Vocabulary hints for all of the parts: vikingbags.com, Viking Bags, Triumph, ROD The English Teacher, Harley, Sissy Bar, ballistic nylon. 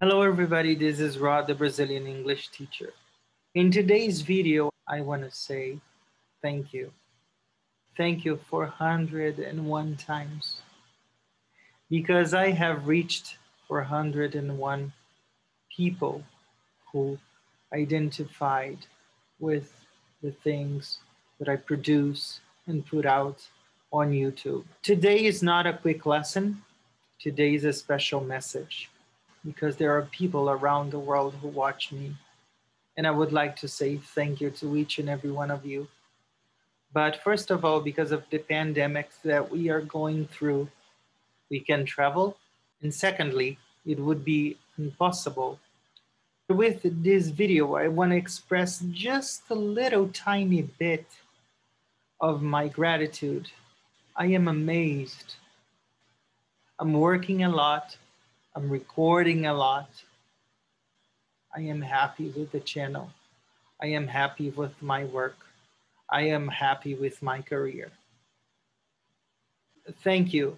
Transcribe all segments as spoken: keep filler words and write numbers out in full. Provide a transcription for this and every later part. Hello everybody, this is Rod, the Brazilian English teacher. In today's video, I want to say thank you. Thank you four hundred and one times. Because I have reached four hundred and one people who identified with the things that I produce and put out on YouTube. Today is not a quick lesson. Today is a special message, because there are people around the world who watch me. And I would like to say thank you to each and every one of you. But first of all, because of the pandemic that we are going through, we can travel. And secondly, it would be impossible. With this video, I want to express just a little tiny bit of my gratitude. I am amazed. I'm working a lot. I'm recording a lot. I am happy with the channel. I am happy with my work. I am happy with my career. Thank you.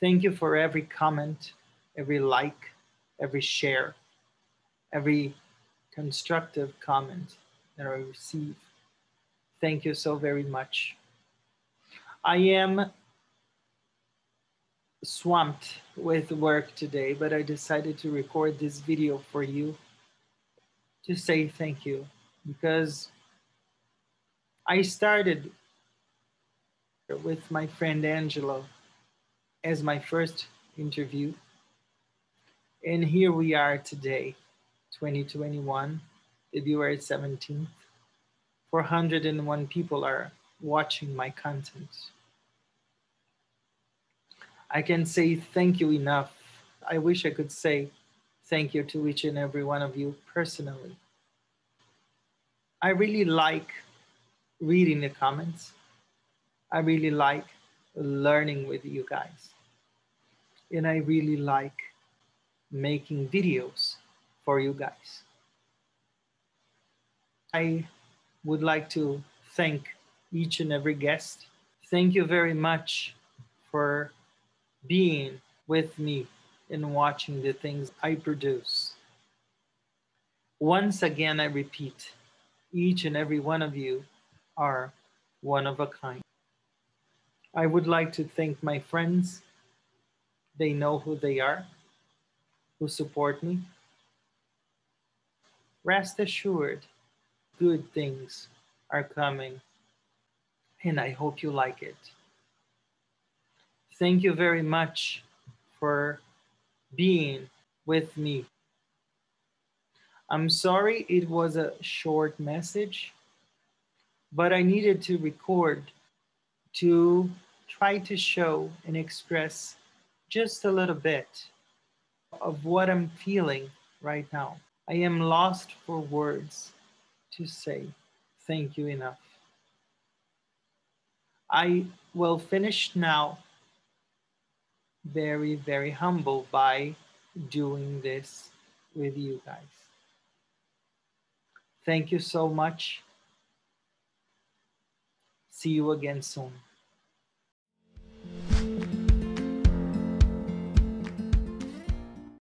Thank you for every comment, every like, every share, every constructive comment that I receive. Thank you so very much. I am swamped with work today, but I decided to record this video for you to say thank you, because I started with my friend Angelo as my first interview, and here we are today, twenty twenty-one, February seventeenth, four hundred and one people are watching my content. I can say thank you enough. I wish I could say thank you to each and every one of you personally. I really like reading the comments. I really like learning with you guys. And I really like making videos for you guys. I would like to thank each and every guest. Thank you very much for being with me and watching the things I produce. Once again, I repeat, each and every one of you are one of a kind. I would like to thank my friends. They know who they are, who support me. Rest assured, good things are coming, and I hope you like it. Thank you very much for being with me. I'm sorry it was a short message, but I needed to record to try to show and express just a little bit of what I'm feeling right now. I am lost for words to say thank you enough. I will finish now. Very, very humble by doing this with you guys. Thank you so much. See you again soon.